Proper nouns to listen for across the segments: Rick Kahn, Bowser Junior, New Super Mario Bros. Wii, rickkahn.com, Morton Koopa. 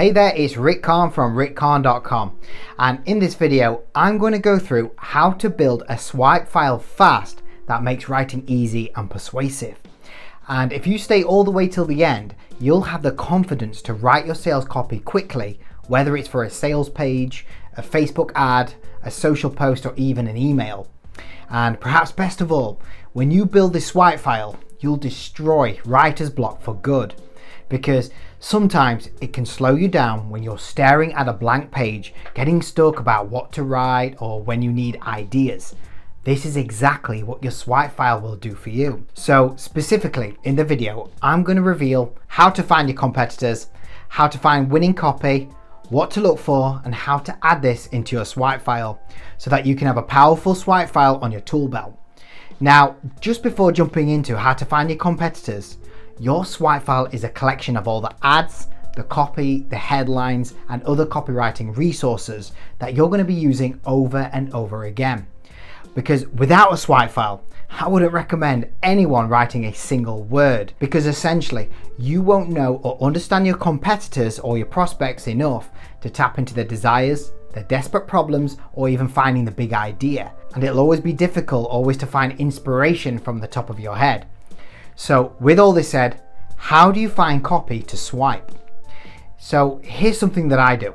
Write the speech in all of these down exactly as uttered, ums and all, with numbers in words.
Hey there, it's Rick Kahn from rick kahn dot com, and in this video I'm going to go through how to build a swipe file fast that makes writing easy and persuasive. And if you stay all the way till the end, you'll have the confidence to write your sales copy quickly, whether it's for a sales page, a Facebook ad, a social post, or even an email. And perhaps best of all, when you build this swipe file, you'll destroy writer's block for good. Because sometimes it can slow you down when you're staring at a blank page, getting stuck about what to write or when you need ideas. This is exactly what your swipe file will do for you. So specifically in the video, I'm going to reveal how to find your competitors, how to find winning copy, what to look for, and how to add this into your swipe file so that you can have a powerful swipe file on your tool belt. Now, just before jumping into how to find your competitors, your swipe file is a collection of all the ads, the copy, the headlines, and other copywriting resources that you're going to be using over and over again. Because without a swipe file, I wouldn't recommend anyone writing a single word, because essentially you won't know or understand your competitors or your prospects enough to tap into their desires, their desperate problems, or even finding the big idea. And it'll always be difficult always to find inspiration from the top of your head. So with all this said, how do you find copy to swipe? So here's something that I do.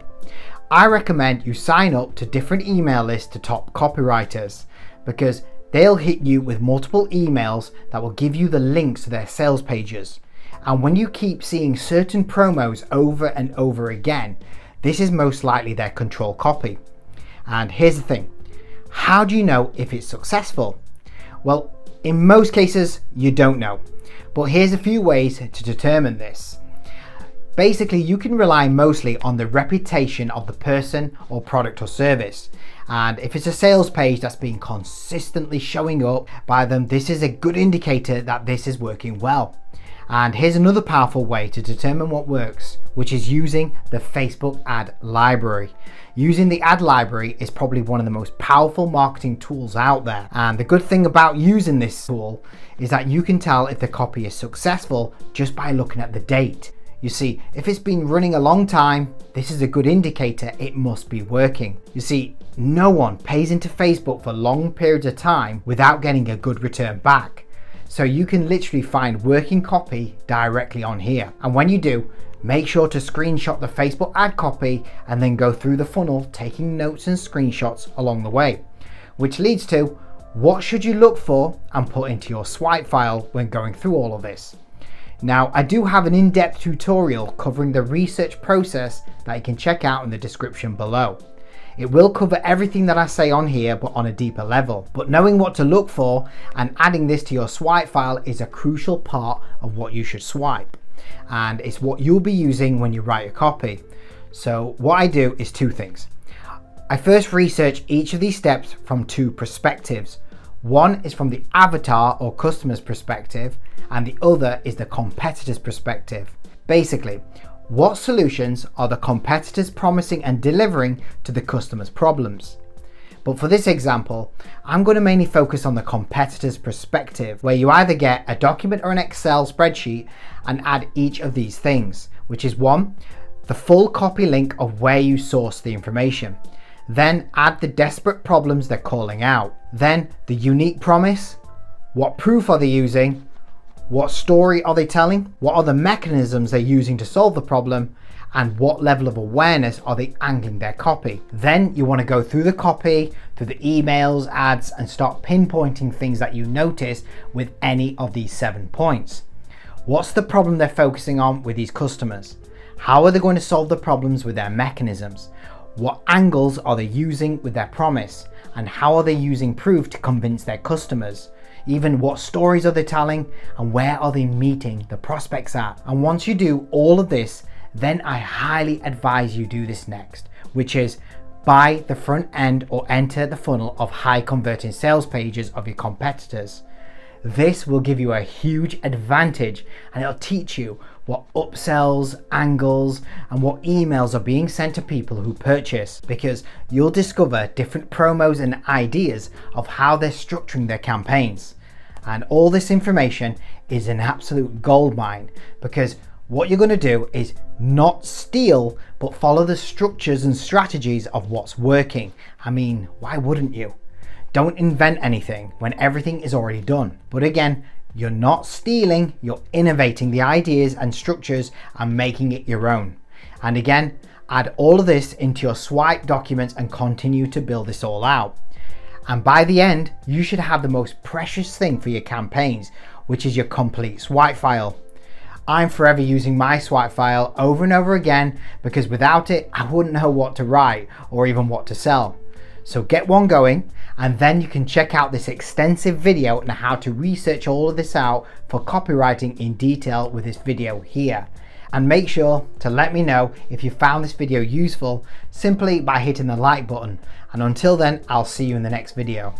I recommend you sign up to different email lists to top copywriters, because they'll hit you with multiple emails that will give you the links to their sales pages. And when you keep seeing certain promos over and over again, this is most likely their control copy. And here's the thing. How do you know if it's successful? Well, in most cases, you don't know. But here's a few ways to determine this. Basically, you can rely mostly on the reputation of the person or product or service. And if it's a sales page that's been consistently showing up by them, this is a good indicator that this is working well. And here's another powerful way to determine what works, which is using the Facebook ad library. Using the ad library is probably one of the most powerful marketing tools out there. And the good thing about using this tool is that you can tell if the copy is successful just by looking at the date. You see, if it's been running a long time, this is a good indicator it must be working. You see, no one pays into Facebook for long periods of time without getting a good return back. So you can literally find working copy directly on here. And when you do, make sure to screenshot the Facebook ad copy and then go through the funnel, taking notes and screenshots along the way. Which leads to, what should you look for and put into your swipe file when going through all of this? Now, I do have an in-depth tutorial covering the research process that you can check out in the description below. It will cover everything that I say on here, but on a deeper level. But knowing what to look for and adding this to your swipe file is a crucial part of what you should swipe. And it's what you'll be using when you write your copy. So what I do is two things. I first research each of these steps from two perspectives. One is from the avatar or customer's perspective, and the other is the competitor's perspective. Basically, what solutions are the competitors promising and delivering to the customer's problems? But for this example, I'm going to mainly focus on the competitor's perspective, where you either get a document or an Excel spreadsheet and add each of these things, which is one, the full copy link of where you source the information. Then add the desperate problems they're calling out. Then the unique promise, what proof are they using? What story are they telling? What are the mechanisms they're using to solve the problem? And what level of awareness are they angling their copy? Then you want to go through the copy, through the emails, ads, and start pinpointing things that you notice with any of these seven points. What's the problem they're focusing on with these customers? How are they going to solve the problems with their mechanisms? What angles are they using with their promise? And how are they using proof to convince their customers? Even what stories are they telling, and where are they meeting the prospects at? And once you do all of this, then I highly advise you do this next, which is buy the front end or enter the funnel of high converting sales pages of your competitors. This will give you a huge advantage, and it'll teach you what upsells, angles, and what emails are being sent to people who purchase, because you'll discover different promos and ideas of how they're structuring their campaigns. And all this information is an absolute goldmine, because What you're going to do is not steal, but follow the structures and strategies of what's working. I mean, why wouldn't you? Don't invent anything when everything is already done. But again, you're not stealing, you're innovating the ideas and structures and making it your own. And again, add all of this into your swipe documents and continue to build this all out. And by the end, you should have the most precious thing for your campaigns, which is your complete swipe file. I'm forever using my swipe file over and over again because without it, I wouldn't know what to write or even what to sell. So get one going, and then you can check out this extensive video on how to research all of this out for copywriting in detail with this video here. And make sure to let me know if you found this video useful simply by hitting the like button. And until then, I'll see you in the next video.